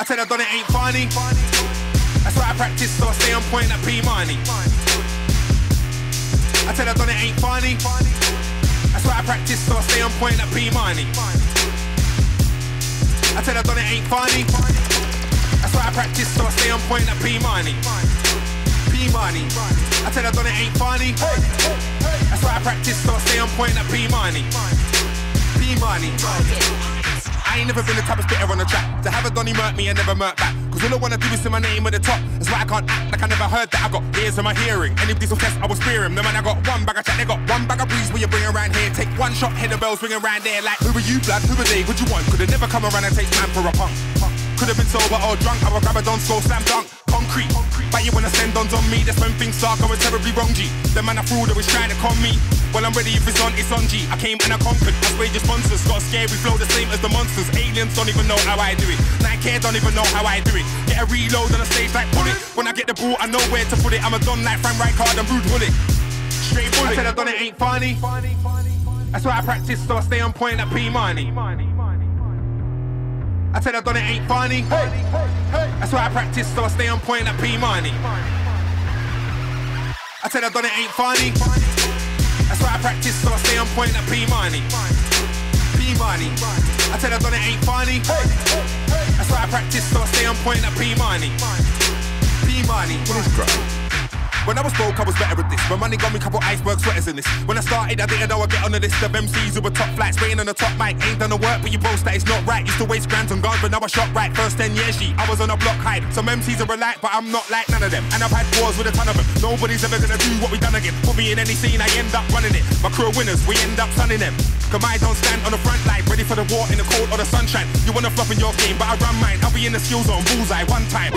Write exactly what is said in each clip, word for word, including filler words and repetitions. I said I done it ain't funny. That's why I practice, so I stay on point at P money. I said I done it ain't funny. That's why I practice, so I stay on point at P money. I said I done it ain't funny. That's why I practice, so I stay on point at P money. P money. I said I done it ain't funny. That's why I practice, so I stay on point at P money. P money. I ain't never been the type of spitter on the track. To have a Donnie murk me and never murk back. Cause all I wanna do is see my name at the top. That's why I can't act like I never heard that. I got ears in my hearing. Anybody's obsessed, I will spear him. The man I got one bag of chat, they got one bag of breeze. Will you bring around here? Take one shot, hit the bells ringing around there. Like, who are you, blood? Who are they? What you want? Could've never come around and take man for a punk. Could've been sober or drunk. I would grab a Don Score, slam dunk. Concrete. But you wanna send ons on me. That's when things start going terribly wrong, G. The man I fooled was trying to con me. Well, I'm ready if it's on, it's on, G. I came and I conquered. I swayed your sponsors. Got a scary flow, the same as the monsters. Aliens don't even know how I do it. Nike don't even know how I do it. Get a reload on a stage like bullet. When I get the ball, I know where to put it. I'm a don like Frank Rijkaard and Rude Bullet. Straight bullet. I said I done it ain't funny. That's why I practice, so I stay on point at P money. I said I done it ain't funny. That's why I practice, so I stay on point at P money. I said I done it ain't funny. That's why I practice, so I stay on point at P money. P money. I said I done it ain't funny. That's why I practice, so I stay on point at P money. P money. What is crap? When I was broke, I was better at this. My money got me couple iceberg sweaters in this. When I started, I didn't know I'd get on the list of M Cs who were top flights, waiting on the top mic. Ain't done the work, but you boast that it's not right. Used to waste grand on guns, but now I shot right. First ten years, G, I was on a block hide. Some M Cs are alike, but I'm not like none of them. And I've had wars with a ton of them. Nobody's ever gonna do what we done again. Put me in any scene, I end up running it. My crew are winners, we end up sunning them. Cause I don't stand on the front line, ready for the war in the cold or the sunshine. You wanna flop in your game, but I run mine. I'll be in the skill zone, bullseye, one time.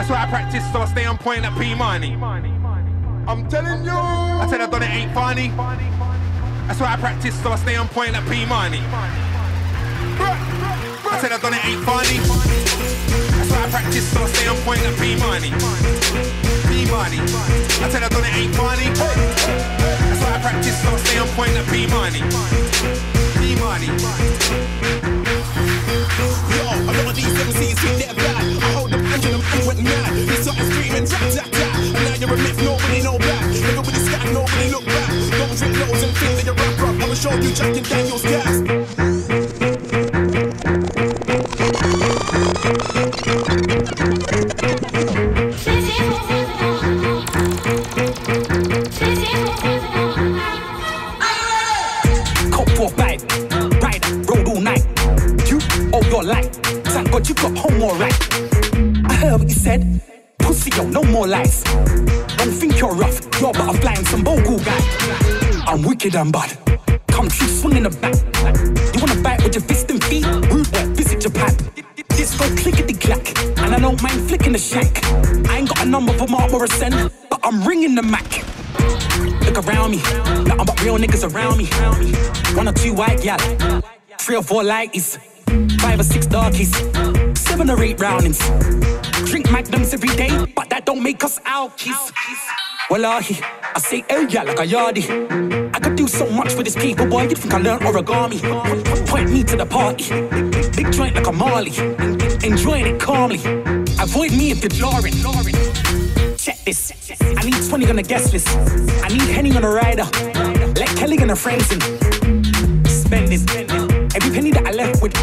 That's why I practice, so I stay on point at P money. I'm telling you. I said I done it ain't funny. That's why I practice, so I stay on point at P money. I said I done it ain't funny. That's why I practice, so I stay on point at P money. P money. I said I done it ain't funny. That's why I practice, so I stay on point at P money. P money. Yo, a lot of these M Cs with their blood. I hold them. You went mad, you started screaming, da da da. And now you're a myth, nobody know back. Nobody scat, nobody look back. Don't drink loads and think that you're rock rock. I'ma show you Jack and Daniel's gas. Coke for vibe, ride, road all night. You owe your life. Thank God you got home alright. What you said, pussy yo, no more lies. Don't think you're rough, you're but a blind some bogle guy. I'm wicked and bad, come true, swing in the back. You wanna bite with your fist and feet? Rude work, visit Japan. This go clickety clack, and I don't mind flicking the shack. I ain't got a number for Mark Morrison, but I'm ringing the Mac. Look around me, nothing but real niggas around me. One or two white gal, three or four lighties, five or six darkies, seven or eight roundings. Drink magnums every day, but that don't make us alkies. Wallahi, I say oh yeah like a yardie. I could do so much for this paper boy, you'd think I learned origami. Point me to the party, big joint like a Marley. Enjoying it calmly, avoid me if you're jarring. Check this, I need twenty on the guest list. I need Henny on a rider, let Kelly and her friends in. Spending, every penny that I left with.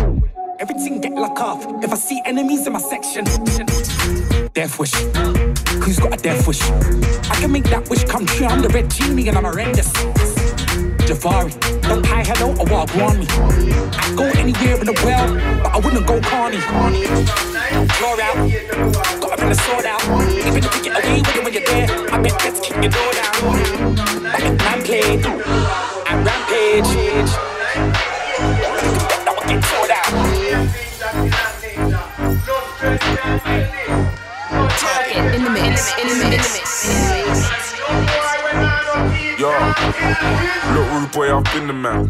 Everything get locked off if I see enemies in my section. Death wish. Who's got a death wish? I can make that wish come true. I'm the red genie and I'm horrendous. Javari, don't hi hello or wagwan me. I'd go anywhere in the world, but I wouldn't go carny. Draw out, gotta bring the sword out. Even if you get away with it when you're there, I bet let's kick your door down. I get rampage, I rampage. Target in the mix, in the mix, in the mix. Yo, little rude boy, I've been the man.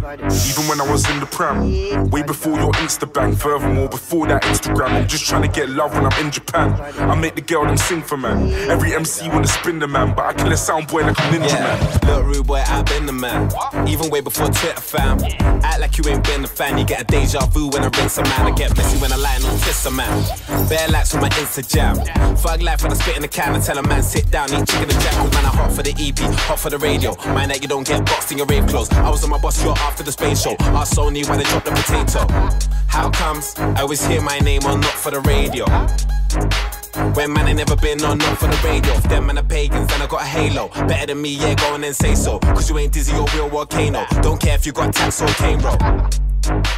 Even when I was in the pram, way before your Insta bang. Furthermore, before that Instagram, I'm just trying to get love when I'm in Japan. I make the girl them sing for man. Every M C wanna spin the man, but I kill a sound boy like a ninja yeah. man. Little rude boy, I've been the man. Even way before Twitter fam. Act like you ain't been the fan. You get a deja vu when I rinse a man. I get messy when I lie and I'll kiss a man. Bare laps on my Insta jam. Thug life when I spit in the can. I tell a man sit down, eat chicken and jack. Cause man, I hot for the E P, hot for the radio. Mind that you don't get boxed in your rave clothes. I was on my bus, you're after the space show. Ask Sony why they dropped the potato. How comes I always hear my name on Not For The Radio? When man ain't never been on Not For The Radio. If them man are pagans, then I got a halo. Better than me, yeah, go on and say so. Cause you ain't dizzy or real volcano. Don't care if you got tax or cane roll.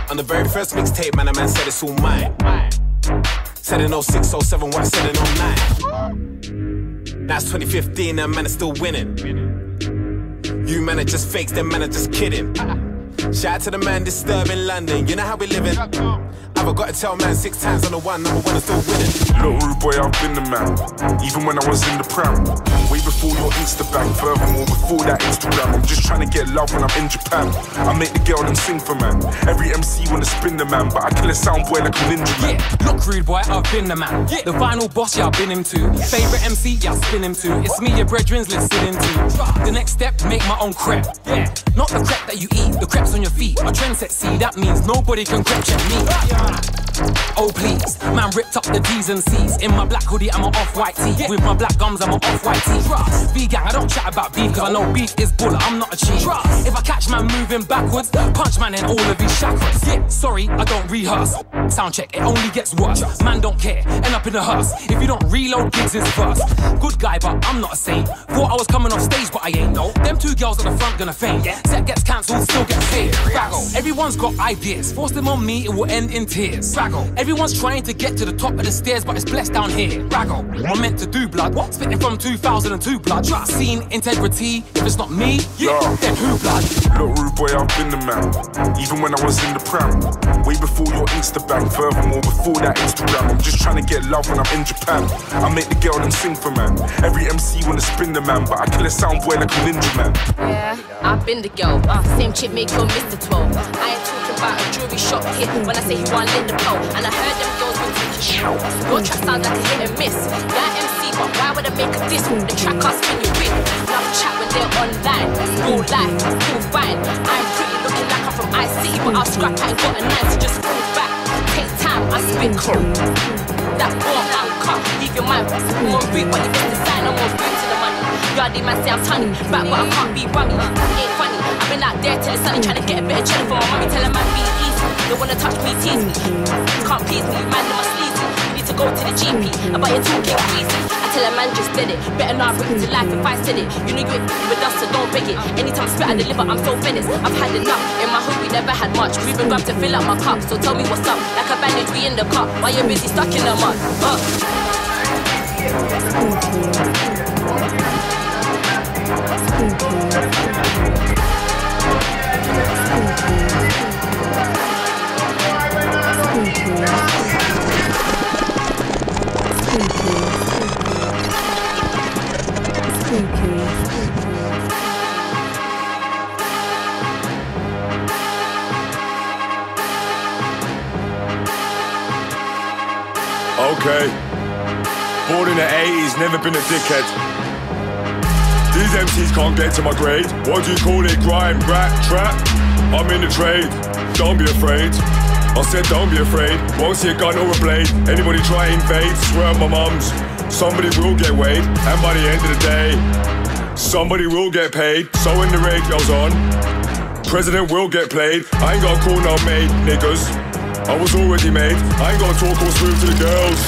On the very first mixtape, man, a man said it's all mine. Said in oh six, oh seven, what I said in oh nine. Now it's twenty fifteen and man is still winning. You man are just fakes, them man are just kidding. Shout out to the man disturbing London, you know how we living. I've got to tell man six times on the one, number one is still winning. Little rude boy, I've been the man. Even when I was in the pram, way before your Insta bang. Furthermore, before that Instagram, I'm just trying to get love when I'm in Japan. I make the girl them sing for man. Every M C wanna spin the man, but I kill a sound boy like a ninja man. Yeah, look rude boy, I've been the man. Yeah. The vinyl boss, yeah, I've been him too. Favorite M C, yeah, I spin him too. It's me, your brethren's listening to. The next step, make my own crepe. Yeah, not the crepe that you eat, the crepe's on your feet. A trendset, see, that means nobody can crepe check me. Oh please, man ripped up the D's and C's. In my black hoodie, I'm an off-white tee. yeah. With my black gums, I'm an off-white tee. Trust. V-gang, I don't chat about beef. Cause I know beef is bull, I'm not a cheat. Trust. If I catch man moving backwards, punch man in all of his chakras. yeah. Sorry, I don't rehearse. Sound check, it only gets worse. Trust. Man don't care, end up in a hearse. If you don't reload, gigs is first. Good guy, but I'm not a saint. Thought I was coming off stage, but I ain't. No. Them two girls at the front gonna faint. yeah. Set gets cancelled, still gets paid. Baggle. Everyone's got ideas. Force them on me, it will end in tears. Raggle. Everyone's trying to get to the top of the stairs, but it's blessed down here. Raggle. I'm meant to do blood. What? Spitting from two thousand two blood. Trust. Scene integrity. If it's not me, yeah, yeah. then who blood? Little rude boy, I've been the man. Even when I was in the pram, way before your Insta bang. Furthermore, before that Instagram, I'm just trying to get love when I'm in Japan. I make the girl them sing for man. Every M C wanna spin the man, but I kill a sound boy like a ninja man. Yeah, I've been the girl. Uh, same chip make your Mister twelve. I ain't talking about a jewelry shop here. When I say you want. In the pole, and I heard them girls go to the show. Your track sounds like a hit and miss. That M C, but why would I make a diss? The track I spin you with. Love chat when they're online. All life, all fine. I'm pretty looking like I'm from Ice City, but I'll scrap out and got a nine, so just fall back. Take time, I spin cool. That warm, that cut, leave your mind. I'm on route, but you get the sign, I'm on route to the money. Yardy man say I'm tiny, back, but I can't be bummy. Ain't funny, I've been out there till it's sunny, trying to get a bit of cheddar for my mommy, telling my be easy. They wanna touch me, tease me. Can't please me, man, they must leave me. You need to go to the G P, about your talking crazy. I tell a man just did it, better not bring it to life if I said it. You know you ain't f***ing with us, so don't beg it. Anytime I spit, I deliver, I'm so finished. I've had enough, in my hood we never had much. We've been grabbed to fill up my cup, so tell me what's up. Like a bandage, we in the cup, while you're busy stuck in the mud. Uh. Okay, born in the eighties, never been a dickhead. These M Cs can't get to my grade. What do you call it, grime, rap, trap? I'm in the trade, don't be afraid. I said don't be afraid, won't see a gun or a blade. Anybody try to invade, swear on my mums. Somebody will get weighed, and by the end of the day, somebody will get paid. So when the radio's on, president will get played. I ain't gotta call no maid, niggas. I was already made, I ain't gotta talk or smooth to the girls.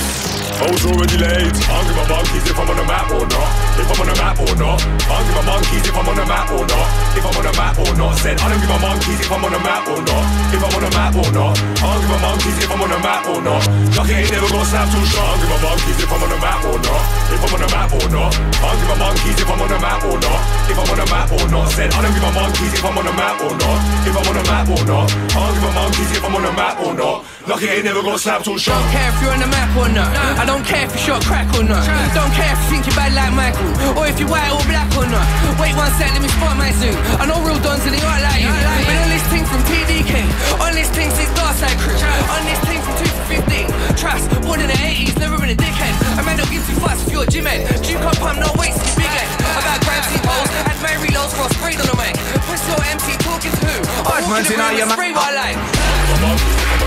I was already laid. I don't give a monkeys if I'm on the map or not. If I'm on the map or not. I don't give a monkeys if I'm on the map or not. If I'm on the map or not. Said I don't give a monkeys if I'm on the map or not. If I'm on the map or not. I don't give a monkeys if I'm on the map or not. Lucky ain't never gonna snap too short. I don't give a monkeys if I'm on the map or not. If I'm on the map or not. Can't give a monkeys if I'm on a map or not. If I'm on a map or not. Said I don't give a monkeys if I'm on a map or not. If I'm on a map or not. Can't give a monkeys if I'm on a map or not. Lucky I ain't never got slapped or shot. Don't care if you're on a map or not. I don't care if you shot crack or not. Don't care if you think you're bad like Michael, or if you're white or black or not. Wait one sec, let me spot my zoo. I know real dons and they aren't like you. Been on this thing from T D K, on this thing since Darkside Crew, on this thing from two thousand fifteen. Trust, born in the eighties, never been a dickhead. I may not give two fucks if you're a gym head. You can't pump no weights, it's big head. About gravity poles, had my reloads for a spray on the mic. Push your M C talking to who? I'm walking around with a spray while I like. I'm on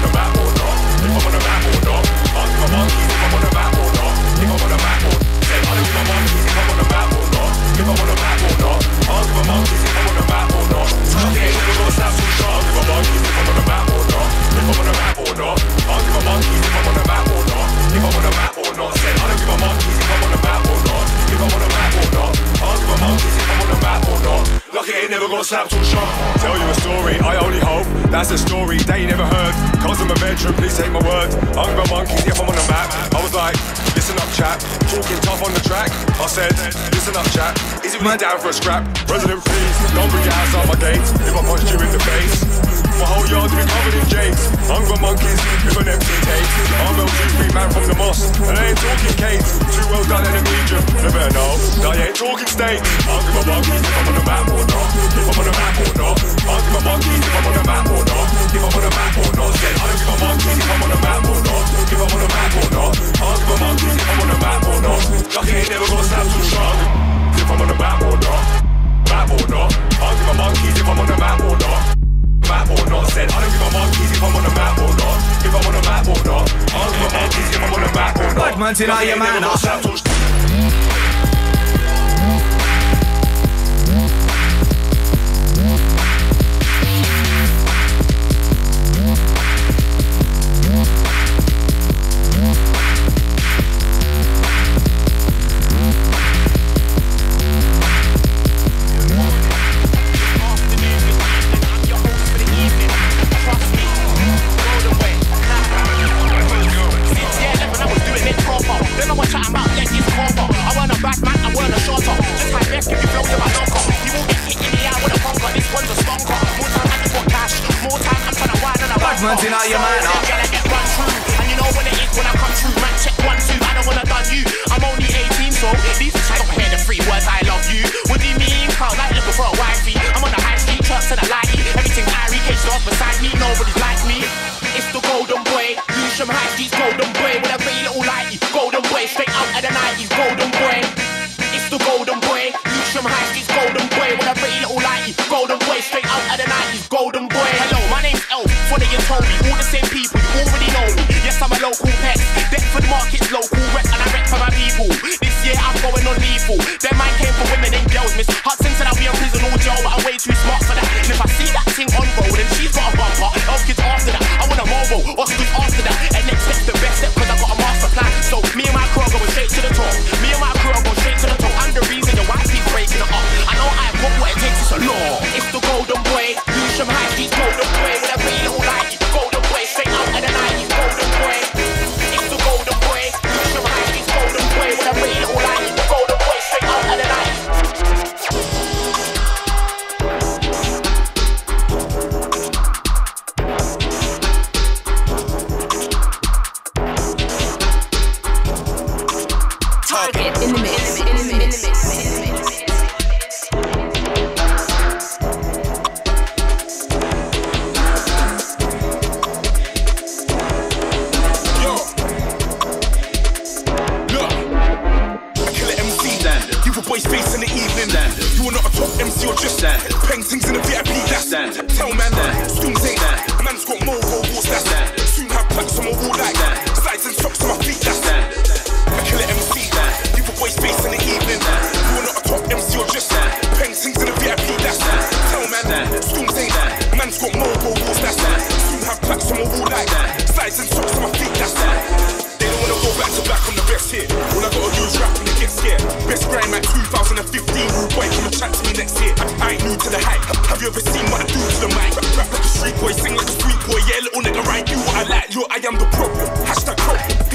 the map or not, if I'm on the map or not. I'm on the monkeys if I'm on the map or not, if I'm on the map or not. I don't give a monkeys if I'm on the map or not, if I'm on the map or not. I don't give a monkeys if I'm on the map or not. Lucky ain't never got slapped or shot. I don't give a monkeys if I'm on the map or not, if I'm on the map or not. I don't give a monkeys if I'm on the map or not, if I'm on the map or not. Said I don't give a monkeys if I'm on the map or not, if I'm on the map or not. I don't give a monkeys if I'm on the map or not. Lucky ain't never got slapped or shot. Tell you a story, I only hope that's a story they never heard. 'Cause I'm a veteran, please take my word. I don't give a monkeys if I'm on the map. I was like, listen up, chap, talking tough on the track. I said, listen up, chap, is it really down for a scrap? President, please, don't bring your ass out my gates. If I punched you in the face, my whole yard would be covered in jakes. Hunger monkeys with an empty tape. I'm L G B man from the mosque, and I ain't talking Kate. Too well done in Egypt, you better know that I ain't talking state. I'll give a monkeys if I'm on the map or not, if I'm on the map or not. I'll give a monkeys if I'm on the map or not, if I'm on the map or not. Said, I don't give a monkeys if I'm on the map or not, if I'm on the map or not. I'll give a monkeys if I'm on the map or not. Lucky ain't never got slapped or shot. If I'm on the map or not, map or not. I don't give a monkeys if I'm on the map or not, map or not. Said I don't give a monkeys if I'm on the map or not, if I'm on the map or not. I don't give a monkeys if I'm on the map or not. Lucky ain't never got slapped or shot.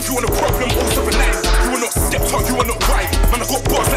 You are not problem, also a line. You are not stepped up, you are not right. Man, I got bars,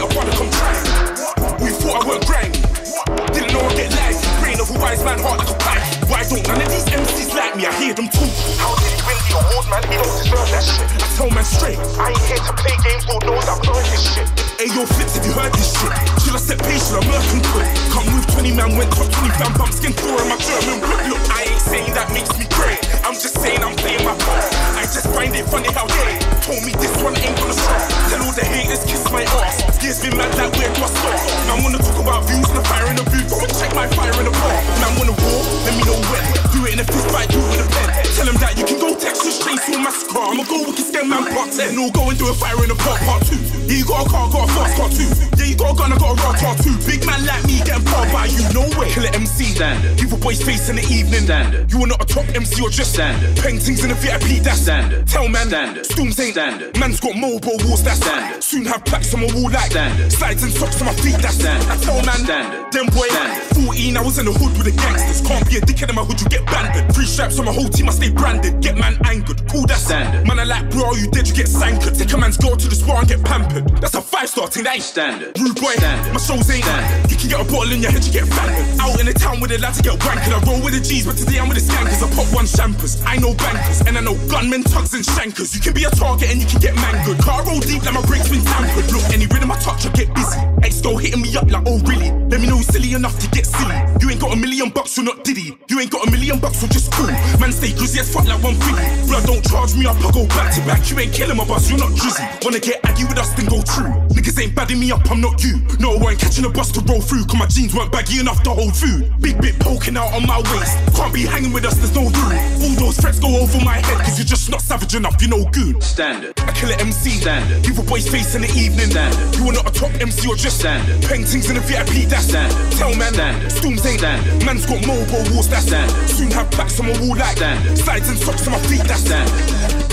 so flips if you heard this shit. Should I set pace, should I work and quit? Can't move twenty man, went top twenty pound bump, skin tore in my German whip. Look, I ain't saying that makes me great, I'm just saying I'm playing my part. I just find it funny how they told me this one ain't gonna stop. Tell all the haters, kiss my ass. Gears been mad that weird, what's up? Man wanna talk about views and a fire in the booth, but check my fire in the pot. Man wanna war, let me know when. Do it in a fist fight, do it with a pen. Tell him that you can go Texas Chainsaw Massacre. I'ma go wicked scan man part ten. No going through a fire in the pot, part two. Yeah, you got a car, got a fast car too. Yeah, you got a gun, I got a raw car too. Big man like me getting powered by you, no way. Killer M C, standard. Give a boy's face in the evening, standard. You are not a top M C, you're just standard. Paintings in the V I P, that's standard. Tell man, standard. Storms ain't standard. Man's got mobile walls, that's standard. Soon have plaques on my wall like standard. Slides and socks on my feet, that's standard. I tell man, standard. Then boy, standard. fourteen, I was in the hood with the gangsters. Can't be a dickhead in my hood, you get banded. Three straps on my whole team, I stay branded. Get man angered, cool, that's standard. Man, I like, bro, you dead, you get sankered. Take a man's girl to the spa and get pampered. That's a five-star thing, that ain't standard. Rude boy, standard. My shows ain't standard. You can get a bottle in your head, you get vamped. Out in the town with a lad to get wanked. I roll with the G's, but today I'm with the skankers. I pop one champers, I know bankers, and I know gunmen, tugs and shankers. You can be a target and you can get mangled. Car roll deep like my brakes been tampered. Look, any rhythm I touch, I get busy. Ex girl hitting me up like, oh really? Let me know you're silly enough to get silly. You ain't got a million bucks, you're not Diddy. You ain't got a million bucks, you're just cool. Man stay grizzy as fuck like one thing. Blood don't charge me up, I go back to back. You ain't killing my bus, you're not drizzy. Wanna get aggy with us, then go true. Niggas ain't badding me up, I'm not you. No, I ain't catching a bus to roll through, cause my jeans weren't baggy enough to hold food. Big bit poking out on my waist. Can't be hanging with us, there's no room. All those threats go over my head, cause you're just not savage enough, you're no goon. Standard. I kill an M C. Standard. Give a boy's face in the evening. Standard. You are not a top M C, you're just standard. Paintings in the V I P, that's standard. Tell man, standard. Storms ain't standard. Man's got mobile walls, that's standard. Soon have plaques on my wall like standard. Slides and socks on my feet, that's standard.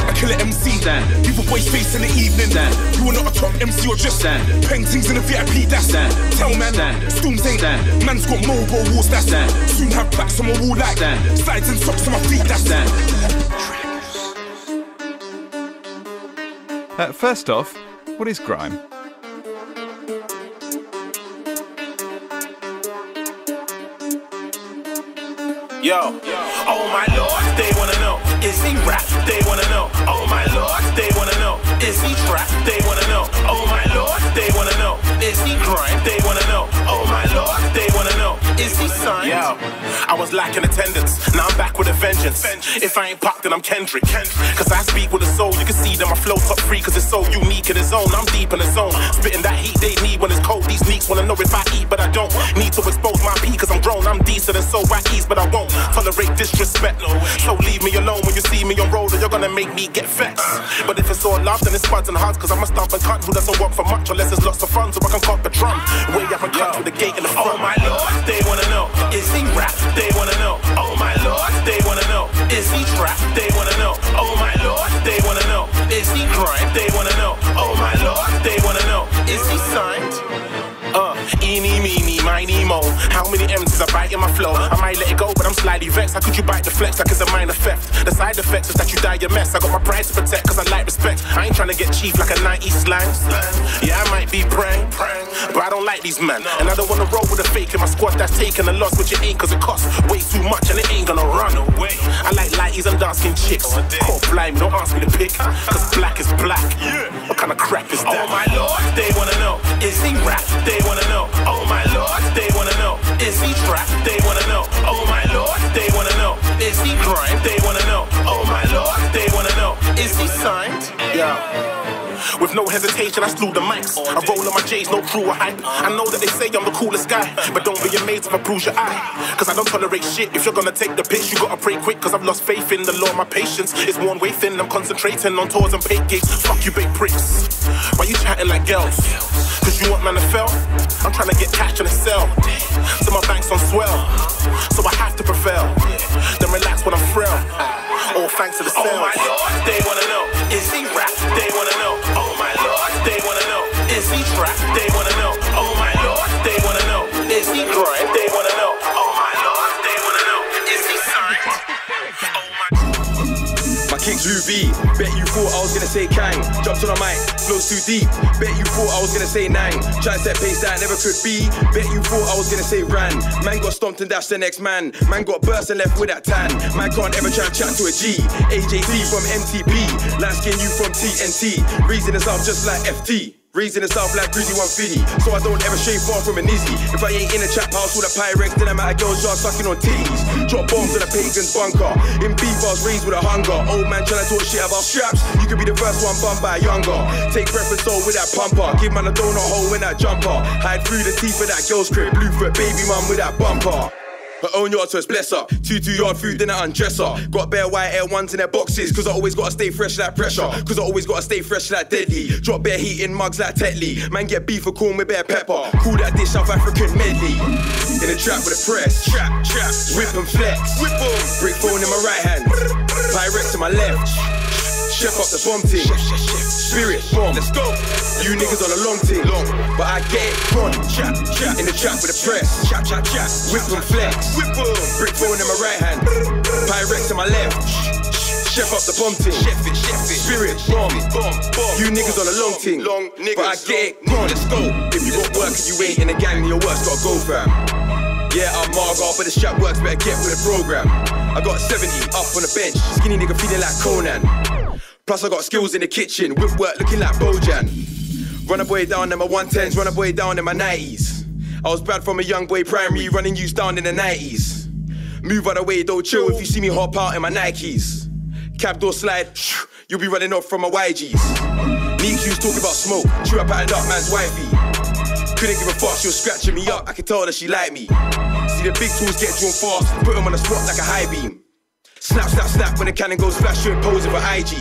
I kill an M C. Standard. Give a boy's face in the evening. Standard. You are not a top M C, you're just standard. Paintings in the V I P, that's standard. Tell man, standard. Storms ain't standard. Man's got mobile walls, that's standard. Soon have plaques on my wall like standard. Slides and socks on my feet, that's standard. Uh, first off, what is grime? Yo, oh my lord, they wanna know, is he rap? They wanna know, oh my lord, they wanna know, is he trap? They wanna know, oh my lord, they wanna know, is he grind? They wanna know, oh my lord, they wanna know, is he signed? Yo, I was lacking attendance, now I'm back with a vengeance. If I ain't pop, then I'm Kendrick, cause I speak with a soul. You can see that my flow top three, cause it's so unique in its own. I'm deep in the zone, spitting that heat they need when it's cold. These neeks wanna know if I eat, but I don't need to expose my pee, cause I'm grown. I'm decent and so I ease, but I won't tolerate disrespect, no. So leave me alone when you see me on roller, you're gonna make me get vexed. uh, But if it's all love, then it's spuds and hearts, cause I'm a stomp and cunt who doesn't work for much unless there's lots of fun, so I can cop a drum. Way up and cut through the gate in the front. Oh my lord, they wanna know, is he rap? They wanna know, oh my lord, they wanna know, is he trap? They wanna know, oh my lord, they wanna know, is he crime? They wanna know, oh my lord, they wanna know, is he signed? Uh, eeny, meeny, miny, mo. How many M's is I bite in my flow? I might let it go, but I'm slightly vexed. How could you bite the flex like it's a minor theft? The side effects is that you die a mess. I got my pride to protect, cause I like respect. I ain't tryna get chief like a nineties slang. Yeah, I might be prang, but I don't like these men. And I don't wanna roll with a fake in my squad that's taking a loss, which it ain't, cause it costs way too much and it ain't gonna run away. I like lighties and dark skin chicks. Oh, blimey, don't ask me to pick, cause black is black. What kind of crap is that? Oh my lord, they wanna know, is he rap? They They wanna know, oh my lord, they wanna know, is he trap? They wanna know, oh my lord, they wanna know, is he crime? They wanna know, oh my lord, they wanna know, is he signed? Yeah. With no hesitation, I slew the mics. I roll on my J's, no crew or hype. I know that they say I'm the coolest guy, but don't be amazed if I bruise your eye, cause I don't tolerate shit. If you're gonna take the piss, you gotta pray quick, cause I've lost faith in the law. My patience is worn way thin, I'm concentrating on tours and paid gigs. Fuck you, big pricks. Why you chatting like girls? Cause you want man to fail? I'm trying to get cash in a cell, so my bank's on swell, so I have to prevail. Then relax when I'm frail. All thanks to the sales. Oh my lord, they wanna know, is he rap? They wanna know, oh my lord, they wanna know, is he trap? They wanna know, oh my lord, they wanna know, is he grind? They wanna know, oh my lord, they wanna know, is he signed? Oh my kicks U V, bet you thought I was gonna say Kang. Jumped on a mic, flows too deep, bet you thought I was gonna say Nang. Try to set pace that I never could be, bet you thought I was gonna say Ran. Man got stomped and dashed the next man. Man got burst and left with that tan. Man can't ever try and chat to a G. A J T from M T P, light skin you from T N T. Reason is up just like F T. Raised in the South like Breezy one fifty, so I don't ever stray far from an easy. If I ain't in a trap house with a Pyrex, then I'm at a girl's yard sucking on titties. Drop bombs in a pagan's bunker. In beef, I was raised with a hunger. Old man tryna talk shit about straps. You could be the first one bummed by a younger. Take reference though with that pumper. Give man a donut hole in that jumper. Hide through the teeth of that girl's crib. Bluefoot baby mum with that bumper. Her own yard, so it's bless her. Two two yard food, then I undress her. Got bare white air ones in their boxes, cause I always gotta stay fresh like pressure. Cause I always gotta stay fresh like deadly. Drop bare heat in mugs like Tetley. Man get beef or corn with bare pepper. Call that dish South African medley. In a trap with a press. Trap, trap, whip and flex. Whip on. Brick phone in my right hand. Pyrex in my left. Chef up the bomb team. Spirit bomb. Let's go. You niggas on a long team. Long. But I get it gone. Chap, chap. In the trap with a press. Chap, chap, chap. Whip and flex. Whip on. Brick phone in my right hand. Pyrex in my left. Chef up the bomb team. Chef it, chef it. Spirit bomb. Bomb, bomb. You niggas on a long team. Long niggas. But I get it gone. Let's go. If you got work and you ain't in a gang, your work's gotta go, fam. Yeah, I'm Margot, but the strap works better. Get with the program. I got seventy up on the bench. Skinny nigga feeling like Conan. Plus I got skills in the kitchen, whip work looking like Bojan. Run a boy down in my one tens, run a boy down in my nineties. I was bad from a young boy primary, running youths down in the nineties. Move out of the way, don't chill if you see me hop out in my Nikes. Cab door slide, you'll be running off from my Y Gs. Neek Hughes talking about smoke, chew up at an up man's wifey. Couldn't give a fuck, she was scratching me up, I could tell that she liked me. See the big tools get drawn fast, put them on the spot like a high beam. Snap, snap, snap, when the cannon goes flash, you're posing for I G.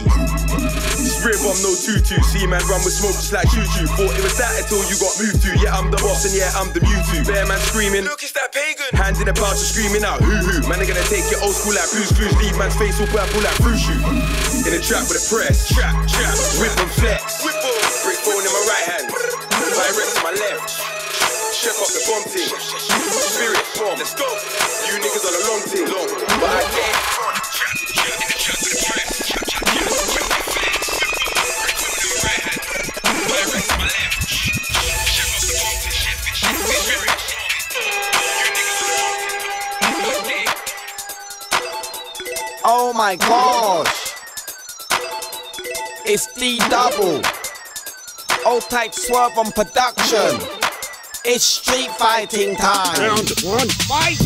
Spirit bomb, no tutu. See man run with smoke just like choo-choo. Thought it was that until you got moved to. Yeah, I'm the boss and yeah, I'm the Mewtwo. Bear man screaming, look, it's that pagan. Hands in the pouch are screaming out, hoo-hoo. Man, they're gonna take your old school like Blue's Clues. Leave man's face all purple like fruit shoot. In a trap with a press. Trap, trap, whip and flex. Whip on. Brick phone in my right hand. Pyrex in my left. Chef up the bomb team. Spirit bomb. Let's go. You niggas on a long team. Long. But I can't. Oh my gosh, it's D-Double, O-Type Swerve on production, it's street fighting time. Round one, fight!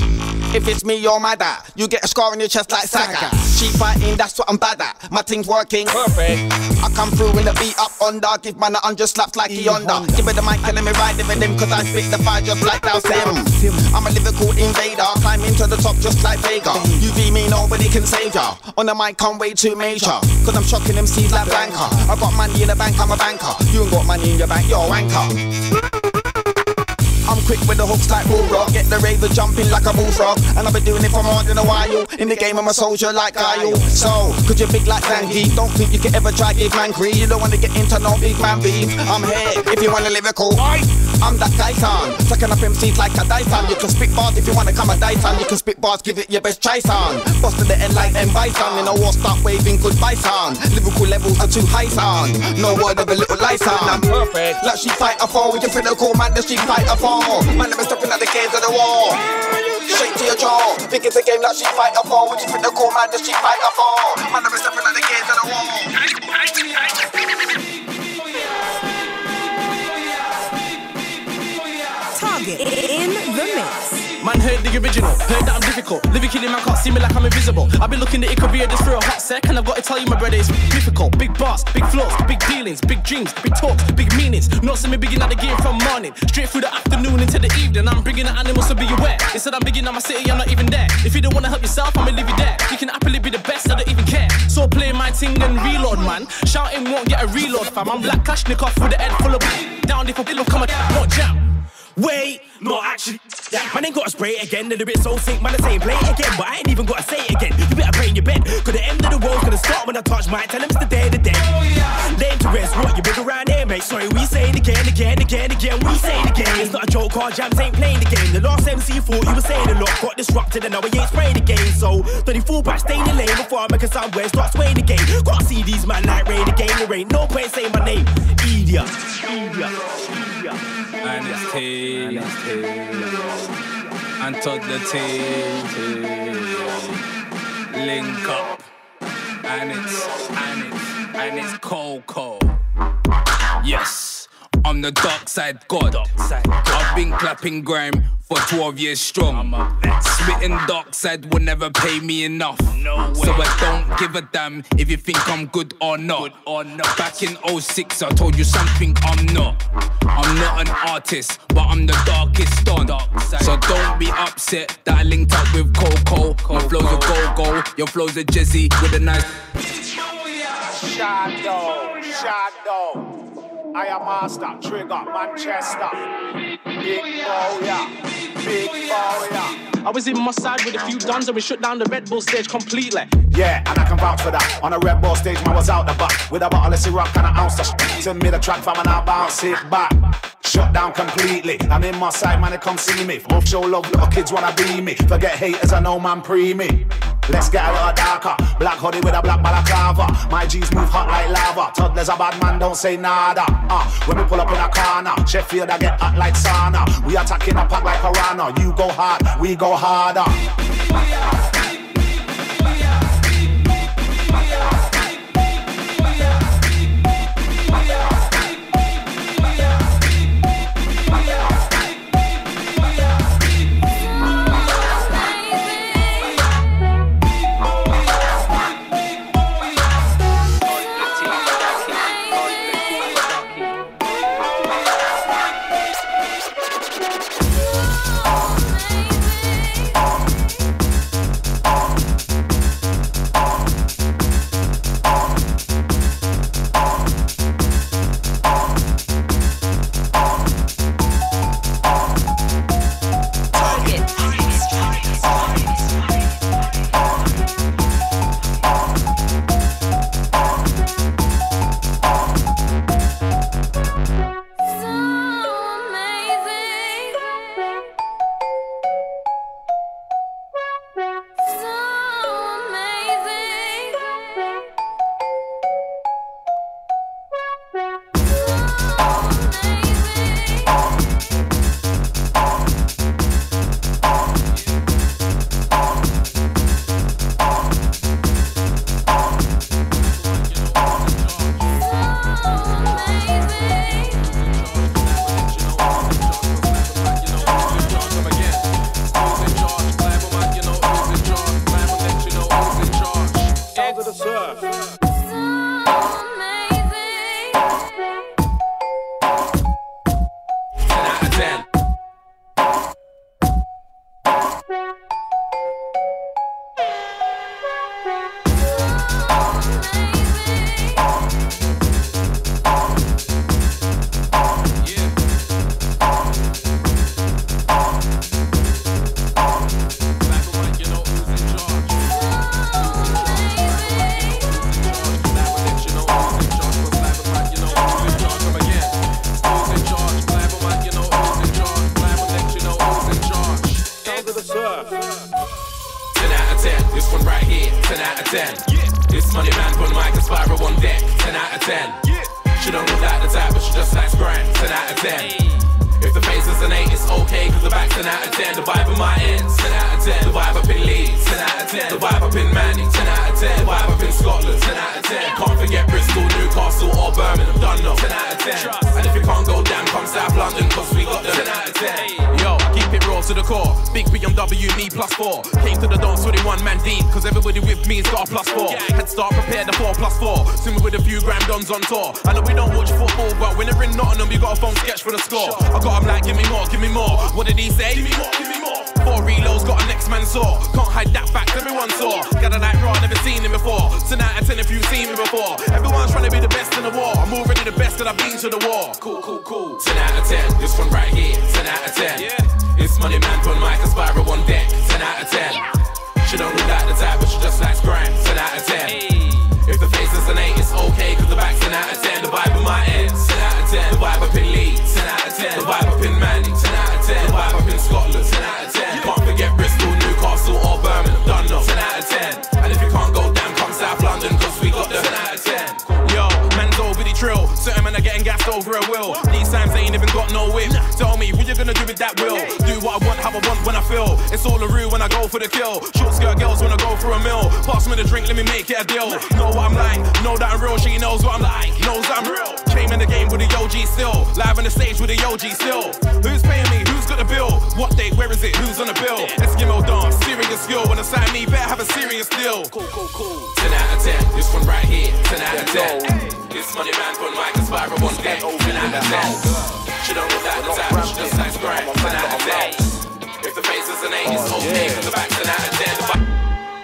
If it's me, you're mad at, you get a scar on your chest like Saga. Street fighting, that's what I'm bad at, my team's working perfect. I come through in the beat up under, give man a hundred slaps like he under. Give me the mic and let me ride it with him, cause I spit the fire just like thou Sim. I'm a lyrical invader, climbing to the top just like Vega. U V me, nobody can save ya, on the mic I'm way too major, cause I'm shocking them seeds like Blanca. I got money in the bank, I'm a banker, you ain't got money in your bank, you're a wanker. I'm quick with the hooks like Bullrock, get the raver jumping like a bullfrog. And I've been doing it for more than a while, in the game I'm a soldier like Guile. So, cause you're big like Zangy, don't think you can ever try give man greed. You don't wanna get into no big man beef, I'm here if you wanna lyrical. I'm that guy son, sucking up M Cs like a Dyson. You can spit bars if you wanna come a Dyson. You can spit bars, give it your best try son. Boss to the end like M Bison, in a war start waving goodbye son. Lyrical levels are too high son, no word of a little lie son. I'm perfect, like she fight a fall, you feel the cool man that she fight a fall. Man, I've been stopping at the games of the wall. Shake to your jaw. Think it's a game like she fight a fall. Would you think the cool man does she fight a fall? Man, I've been stopping at the games of the wall. Target in the mix. Man heard the original, heard that I'm difficult. Lyrically man can't see me like I'm invisible. I've been looking at it could be a this for a hot sec, and I've got to tell you my brother, it's difficult. Big bars, big floors, big dealings, big dreams, big talks, big meanings. Not see me beginning at the game from morning, straight through the afternoon into the evening. I'm bringing the animals, so be aware. Instead I'm beginning at my city, I'm not even there. If you don't want to help yourself, I'ma leave you there. You can happily be the best, I don't even care. So play my ting and reload man. Shouting won't get a reload fam. I'm black Kalashnikov with the head full of down if I feel come a more jam. Wait, not actually. Yeah. Man ain't gotta spray it again, a little bit so sick, man I say play it again, but I ain't even gotta say it again. You better pray in your bed, cause the end of the world's gonna start when I touch mine. Tell him it's the day of the day. Oh, yeah. Lame to rest, what you big around here mate. Sorry, we say it again, again, again, again, we say it again. It's not a joke, our jams ain't playing the game. The last M C thought you were saying a lot, got disrupted and now we ain't spraying the game. So, don't you fool back, stay in the lane before I make a sound where it starts swaying the game. Gotta see these man like rain the game, there ain't no point saying my name. Idiot, idiot. And it's tea, and tot the tea, link up, and it's, and it's, and it's cold, cold. Yes. I'm the dark side god. Dark side. I've been clapping grime for twelve years strong. Spitting dark side will never pay me enough. No way. So I don't give a damn if you think I'm good or not. Good or not. Back in oh six I told you something I'm not. I'm not an artist, but I'm the darkest on. Dark side. So don't be upset that I linked up with Coco. My flow's a go-go, your flow's a jizzy with a nice... Shadow, Shadow, I am master, trigger, Manchester, big warrior, big warrior. I was in Mossad with a few dons and we shut down the Red Bull stage completely. Yeah, and I can vouch for that. On a Red Bull stage, man was out the back with a bottle of syrup and an ounce of sh**. Send me the track fam and I bounce it back. Shut down completely. I'm in Mossad, man, they come see me. Both show love, little kids wanna be me. Forget haters, I know man pre me. Let's get a lot darker. Black hoodie with a black balaclava. My G's move hot like lava. Toddler's a bad man, don't say nada. Uh, when we pull up in a corner, Sheffield I get hot like sauna. We attacking a pack like Piranha. You go hard, we go harder. Real, real. real. These times they ain't even got no whip. Tell me, what you gonna do with that will? Do what I want, how I want, when I feel. It's all a rue when I go for the kill. Short skirt girls wanna go for a meal. Pass me the drink, let me make it a deal. Know what I'm like, know that I'm real. She knows what I'm like, knows I'm real. Came in the game with the O G still. Live on the stage with the O G still. Who's paying me? Who's got the bill? What date? Where is it? Who's on the bill? Eskimo dance, serious skill. When I sign me, better have a serious deal. Cool, cool, cool. ten out of ten, this one right here. ten out of ten. This money man put my conspirer one day. ten out of ten. She don't know that the time, she just likes grind. ten out of ten. If the face is an eight, it's okay. From the back, ten out of ten.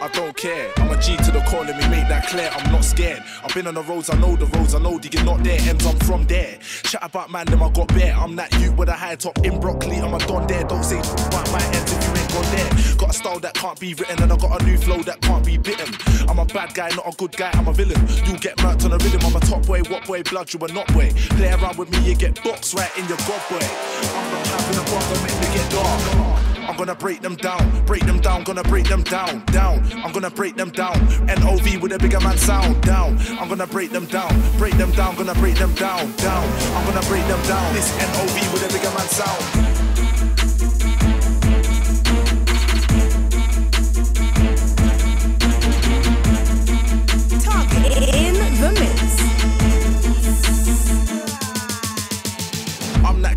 I don't care, I'm a G to the core, let me make that clear, I'm not scared. I've been on the roads, I know the roads, I know they get not there, M's, I'm from there. Chat about man, them I got bare, I'm that you with a high top in broccoli, I'm a don there, don't say about my ends if you ain't gone there. Got a style that can't be written and I got a new flow that can't be bitten. I'm a bad guy, not a good guy, I'm a villain, you'll get murked on a rhythm, I'm a top boy, what boy, blood, you a not boy. Play around with me, you get boxed right in your god boy. I'm not having a bother, make me get dark. I'm gonna break them down, break them down, gonna break them down, down. I'm gonna break them down, N O V with a bigger man sound, down. I'm gonna break them down, break them down, gonna break them down, down. I'm gonna break them down, this N O V with a bigger man sound.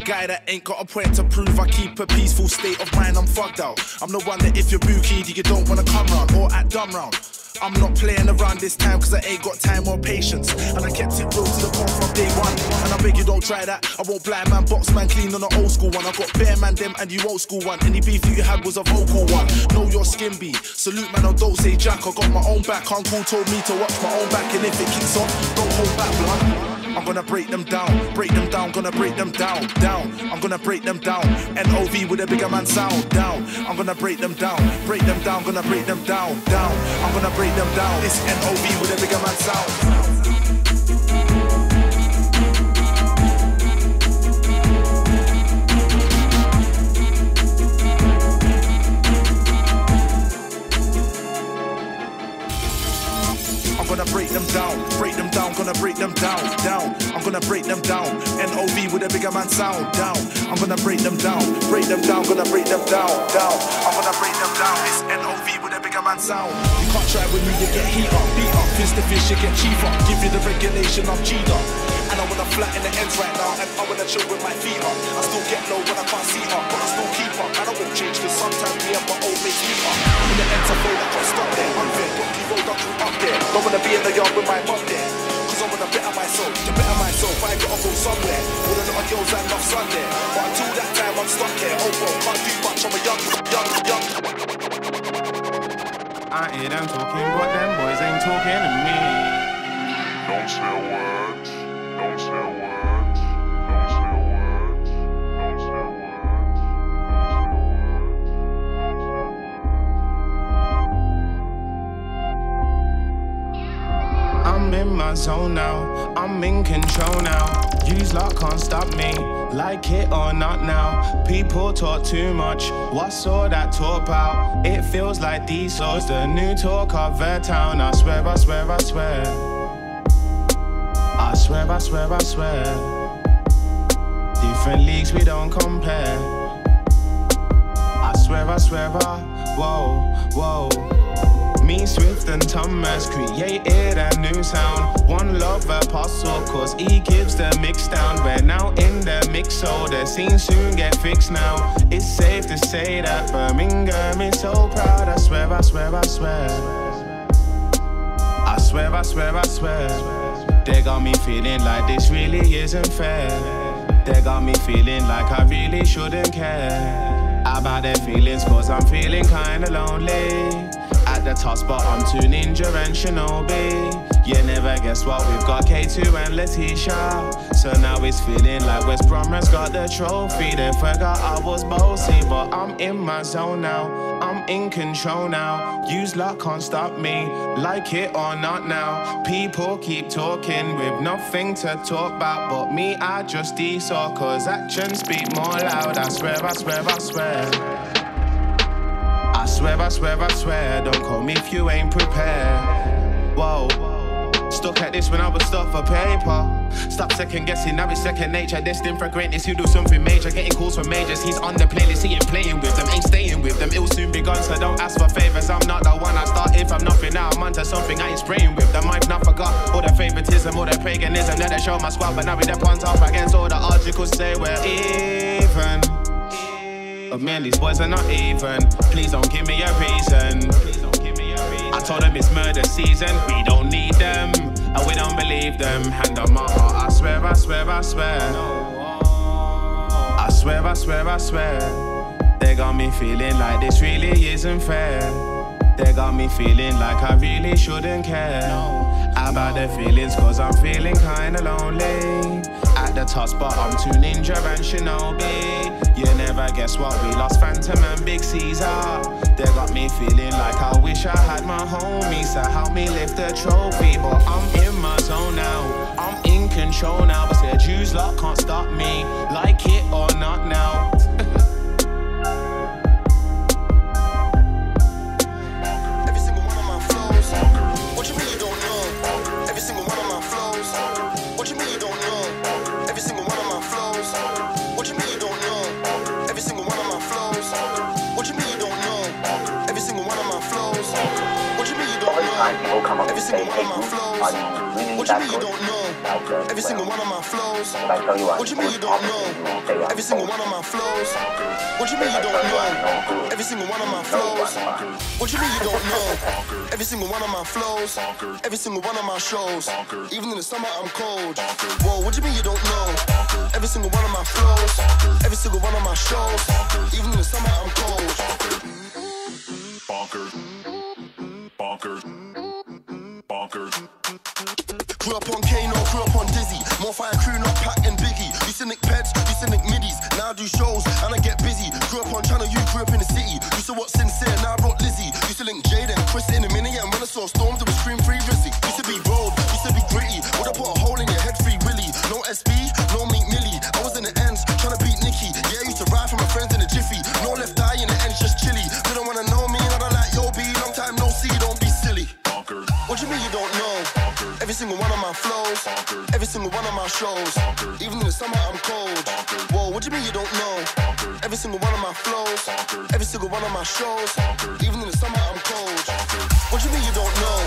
Guy that ain't got a point to prove, I keep a peaceful state of mind, I'm fucked out. I'm the one that if you're bookied, you don't wanna come round or act dumb round. I'm not playing around this time cause I ain't got time or patience. And I kept it real to the core from day one. And I beg you don't try that. I won't blind man, box man, clean on an old school one. I got bare man them and you old school one. Any beef you had was a vocal one. Know your skin be. Salute man, I don't say jack. I got my own back. Uncle told me to watch my own back. And if it kicks off, don't hold back, blood. I'm gonna break them down, break them down, gonna break them down, down. I'm gonna break them down, N O V with a bigger man sound, down. I'm gonna break them down, break them down, gonna break them down, down. I'm gonna break them down, it's N O V with a bigger man sound. I'm gonna break them down, break them down, gonna break them down, down. I'm gonna break them down, N O V with a bigger man sound, down. I'm gonna break them down, break them down, gonna break them down, down. I'm gonna break them down, it's N O V with a bigger man sound. You can't try with me, you get heat up, beat up, fist the fish, you get cheap up. Give you the regulation, I'm G'd up. And I wanna flatten the ends right now, and I wanna chill with my feet up. I still get low when I can't see up, but I still keep up. And I won't change, cause sometimes me and my old mate keep up. When the ends are low, I can't stop there, unfair, don't keep rolled up, through up there. Don't wanna be in the yard with my mum there, cause I wanna better myself, to better myself, I gotta go somewhere. All the little girls I love Sunday, but until that time I'm stuck here. Oh bro, can't do much, I'm a young, young, young. I hear them talking, but them boys ain't talking to me. Don't say a word, don't say a word. I'm in my zone now, I'm in control now. Use luck can't stop me, like it or not now. People talk too much, what's all that talk about? It feels like these souls, the new talk of their town. I swear, I swear, I swear. I swear, I swear, I swear. Different leagues, we don't compare. I swear, I swear, I, whoa, whoa. Me, Swift and Thomas created a new sound. One love apostle, cause he gives the mix down. We're now in the mix, so the scene soon get fixed now. It's safe to say that Birmingham is so proud. I swear, I swear, I swear. I swear, I swear, I swear. They got me feeling like this really isn't fair. They got me feeling like I really shouldn't care about their feelings, cause I'm feeling kinda lonely. At the top spot, I'm two Ninja and Shinobi. You never guess what, we've got K two and Letitia. So now it's feeling like West Bromham's got the trophy. They forgot I was bossy, but I'm in my zone now. I'm in control now. Use luck can't stop me, like it or not now. People keep talking with nothing to talk about, but me, I just de-saw, cause actions speak more loud. I swear, I swear, I swear. I swear, I swear, I swear, don't call me if you ain't prepared. Whoa, stuck at this when I was stuck for paper. Stop second guessing, now it's second nature. Destined for greatness, you do something major. Getting calls from majors, he's on the playlist. He ain't playing with them, ain't staying with them. It'll soon be gone, so don't ask for favors. I'm not the one I started from nothing, now I'm onto something I ain't spraying with them. I've not forgot all the favoritism, all the paganism that I show my squad, but now we dip on top against all the articles say we're even. But man, these boys are not even. Please don't give me a reason. I told them it's murder season. We don't need them, and we don't believe them. Hand on my heart, I swear, I swear, I swear. I swear, I swear, I swear. They got me feeling like this really isn't fair. They got me feeling like I really shouldn't care about their feelings, cause I'm feeling kinda lonely. At the top spot, I'm too ninja and shinobi. You never guess what, we lost Phantom and Big Caesar. They got me feeling like I wish I had my homies to help me lift the trophy. But I'm in my zone now, I'm in control now. But said Jews lot can't stop me, like it or not now. Every single one of my flows. What you mean you don't know? Every single one of my flows. What you mean you don't know? Every single one of my flows. What you mean you don't know? Every single one of my flows. What you mean you don't know? Every single one of my flows. Every single one of my shows. Even in the summer I'm cold. Whoa, what you mean you don't know? Every single one of my flows. Every single one of my shows. Even in the summer I'm cold. Bonkers. Bonkers. Grew up on Kano, grew up on Dizzy. More fire crew, not Pat and Biggie. You cynic peds, you cynic middies. Now I do shows and I get busy. Grew up on Channel U, grew up in the city. Used to watch Sincere, now I wrote Lizzie. Used to link Jade and Chris in a minute. And when I saw Storms, there was Scream Free Rizzy. Used to be road, used to be gritty. Would I put a hole in your head, Free Willy? No S B, no Meek Millie. I was in the ends, trying to beat Nicky. Yeah, used to ride for my friends in the jiffy. No left eye in the ends, just chilly. They don't wanna know me, and I don't like Yo B. Long time no see, don't be silly. What you mean you don't know? Every single one of my flows, every single one of my shows, even in the summer I'm cold. Whoa, what do you mean you don't know? Every single one of my flows, every single one of my shows, even in the summer I'm cold. What do you mean you don't know?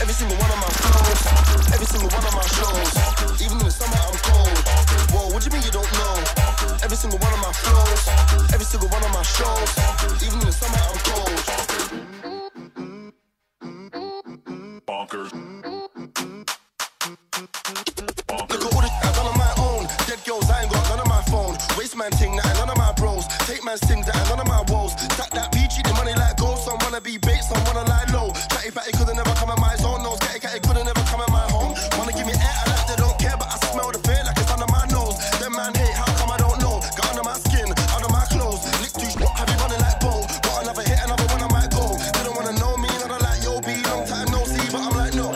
Every single one of my flows, every single one of my shows, even in the summer I'm cold. Whoa, what do you mean you don't know? Every single one of my flows, every single one of my shows, even in the summer I'm cold. Bonkers. Man ting that ain't none of my bros. Take man's ting that ain't none of my woes. Stack that B, treat the money like gold. Some wanna be bait, some wanna lie low. Catty batty could've never come in my zone. Nose catty catty could've never come in my home. Wanna give me air, I like they don't care, but I smell the fear like it's under my nose. Them man hate, how come I don't know? Got under my skin, under my clothes. Lick too short, have you running like Bo? Got another hit, another one I might go. They don't wanna know me, and I like Yo B. Long time no see, but I'm like no.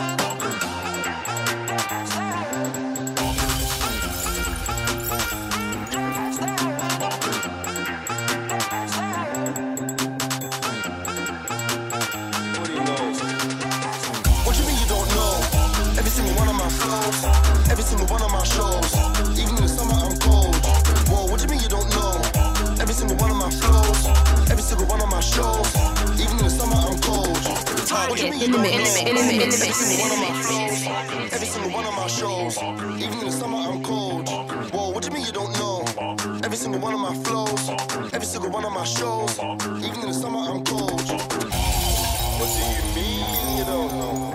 Every single one of my shows, even in the summer I'm cold. Whoa, what do you mean you don't know? Every single one of my flows, every single one of my shows, even in the summer I'm cold. What do you mean you don't know? Every single one of my flows, every single one of my shows, even in the summer I'm cold. Whoa, what do you mean you don't know? Every single one of my flows, every single one of my shows, even in the summer I'm cold. What do you mean you don't know?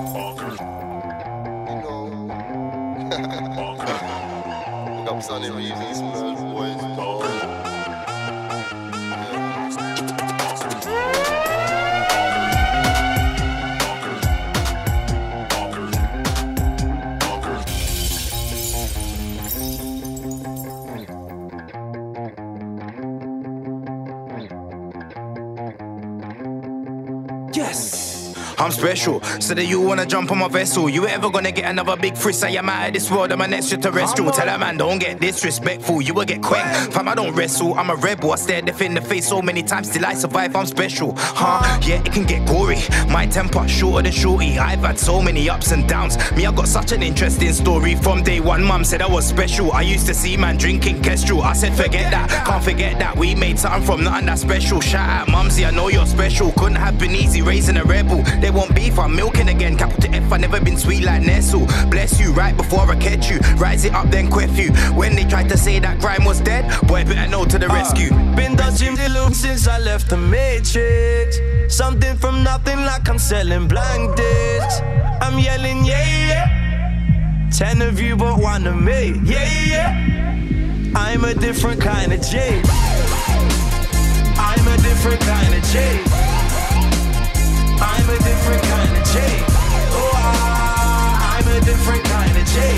Ups on him, he's these boys. Yes! I'm special. So that you wanna jump on my vessel. You ain't ever gonna get another big frisk. I am out of this world, I'm an extraterrestrial. Tell a man don't get disrespectful, you will get quanked. Fam, I don't wrestle, I'm a rebel. I stared death in the face so many times till I survive. I'm special, huh? Yeah, it can get gory. My temper shorter than shorty. I've had so many ups and downs. Me, I got such an interesting story. From day one, mum said I was special. I used to see man drinking Kestrel. I said forget that, can't forget that. We made something from nothing that's special. Shout out mumsy, I know you're special. Couldn't have been easy raising a rebel. They want beef, I'm milking again. Capital F, I never been sweet like Nestle. Bless you, right before I catch you. Rise it up then quaff you. When they tried to say that grime was dead, boy better know to the uh, rescue. Been dodging the loop since I left the matrix. Something from nothing like I'm selling blank discs. I'm yelling yeah yeah. Ten of you but one of me. Yeah yeah. I'm a different kind of J. I'm a different kind of J. I'm a different kind of J. Oh, I, I'm a different kind of J.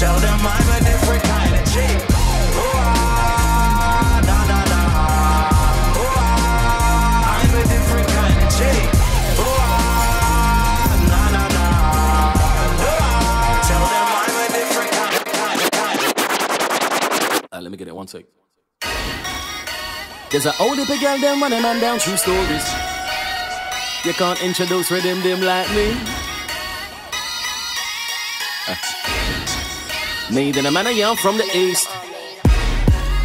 Tell them I'm a different kind of J. Oh, I, nah, nah, nah. Oh, I, I'm a different kind of J. Oh, I, nah, nah, nah. Oh, I, tell them I'm a different kind of, kind of, kind of. Uh, let me get it, one sec. There's a old hippie girl, them running man down true stories. You can't introduce with them, them like me. Made in a man, young from the east.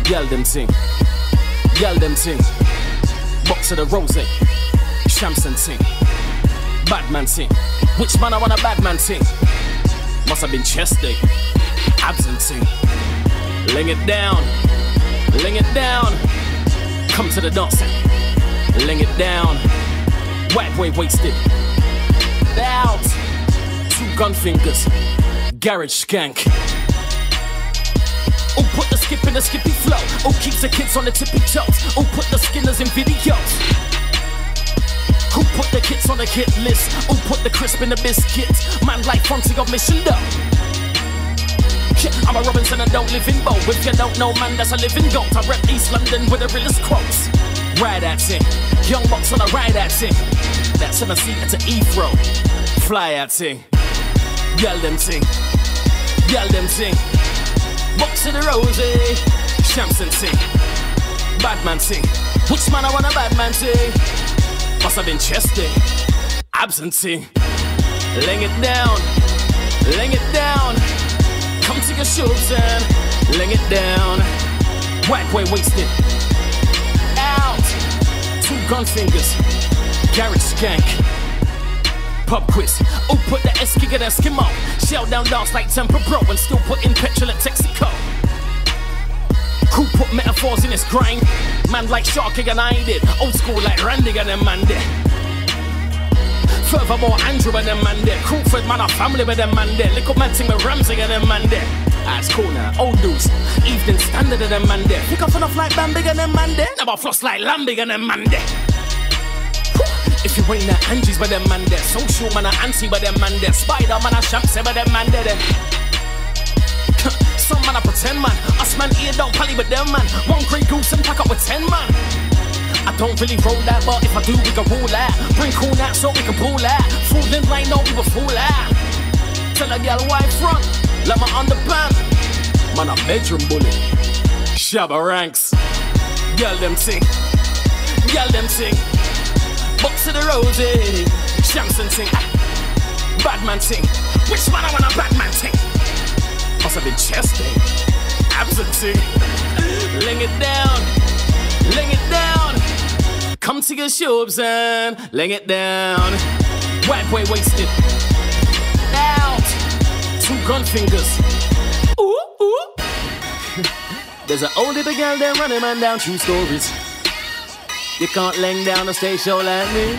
Yell them sing, yell them sing. Box of the rose, Shamson sing. Batman sing. Which man I want a Batman sing? Must have been chest day. Absent sing. Ling it down, ling it down. Come to the dancing, ling it down. Whack way wasted, out. Two gun fingers, garage skank. Who put the skip in the skippy flow? Who keeps the kids on the tippy toes? Who put the skinners in videos? Who put the kids on the hit list? Who put the crisp in the biscuits? Man like Fonzie got mission though. I'm a Robinson and don't live in both. If you don't know, man, that's a living goat. I rep East London with the realest quotes. Ride at it, young box on a ride at it. That's on a seat at a Heathrow. Fly at it, yell them ting, yell them ting. Box of the rosy, Shamson ting, Batman ting. Which man I want a Batman ting? Must have been chesty, absenting. Ling it down, ling it down. Come to your shoes and ling it down. Whack way wasted, out. Two gun fingers, garage skank. Pub quiz, oh put the S kick at Eskimo. Shell down dance like Temper Bro and still put in petrol at Texaco. Who put metaphors in this grind? Man like Sharky and I did. Old school like Randy and them man did. Furthermore, Andrew and them man there. Crawford man, our family with them man there. Little man ting with Ramsey and them man there. That's cool now, old dudes. Evening standard and them man there. Pick up enough like Bambi and them man there. Never floss like Lambig and them man there. If you ain't at Angie's by them man there. Social man, a Auntie by them man there. Spider man, a Shamsey by them man there. Some man, I pretend man. Us man here don't pally with them man. One grey goose and pack up with ten man. I don't really roll that, but if I do, we can roll out. Bring cool out so we can pull out. Fooling like no, we will fool out. Tell a gal white front, like my underpants. Man, a bedroom bully. Shabba ranks. Yell them ting, yell them ting. Box of the rosy, Shamson ting. Batman ting. Which man I want a Batman ting? Must have been chesty, absent ting. Ling it down, ling it down. Come to your shoes and ling it down. White way wasted, out. Two gun fingers. Ooh ooh. There's an old little girl that running man down true stories. You can't ling down a stage show like me.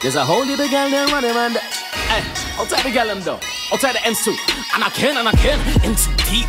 There's a whole little girl that running man. Hey, I'll take the girl them though. I'll take the ends too. And I can and I can into deep.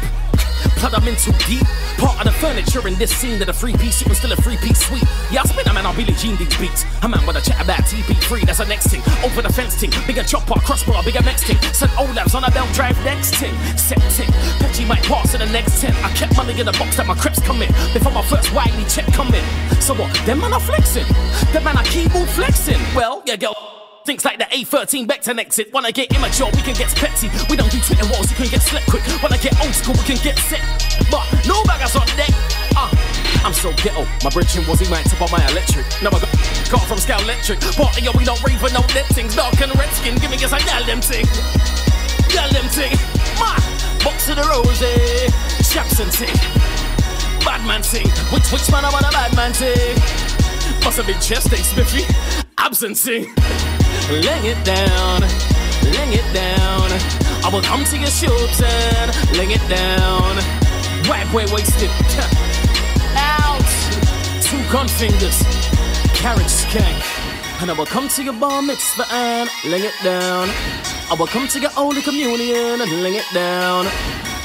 'cause I'm in too deep. Part of the furniture in this scene that a free piece, it was still a free piece suite. Yeah, I spin a man, I'll Billie Jean these beats. A man with a chat about T P three, that's the next thing. Over the fence ting, bigger chopper, crossbar, bigger next ting. Sent Olaf's on a belt drive next ting. Septic, Petchy might pass in the next ten. I kept money in the box that my creps come in before my first Wiley check come in. So what? Them man are flexing. Them man are keyboard flexing. Well, yeah, girl. Things like the A thirteen Becton exit. Wanna get immature, we can get petty. We don't do Twitter walls, you can get slept quick. Wanna get old school, we can get sick. But no baggers on deck. Uh, I'm so ghetto. My bridging was he might tip on my electric. Now I got car from Scout Electric. Party, yo, we don't rave with no net things. Dark and red skin, give me guess I yell them ting. Yell them ting. My box of the rosé. Chaps and ting. Bad man ting. Which, which man I want a bad man ting? Must have been chest, they spiffy. Absence ting. Laying it down, laying it down. I will come to your shoes and laying it down. Right way wasted. Out. Two gun fingers. Carriage skank. And I will come to your bar mitzvah and laying it down. I will come to your holy communion and laying it down.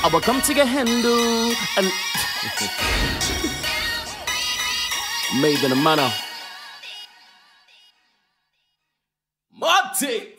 I will come to your Hindu and made in a manner. Marty!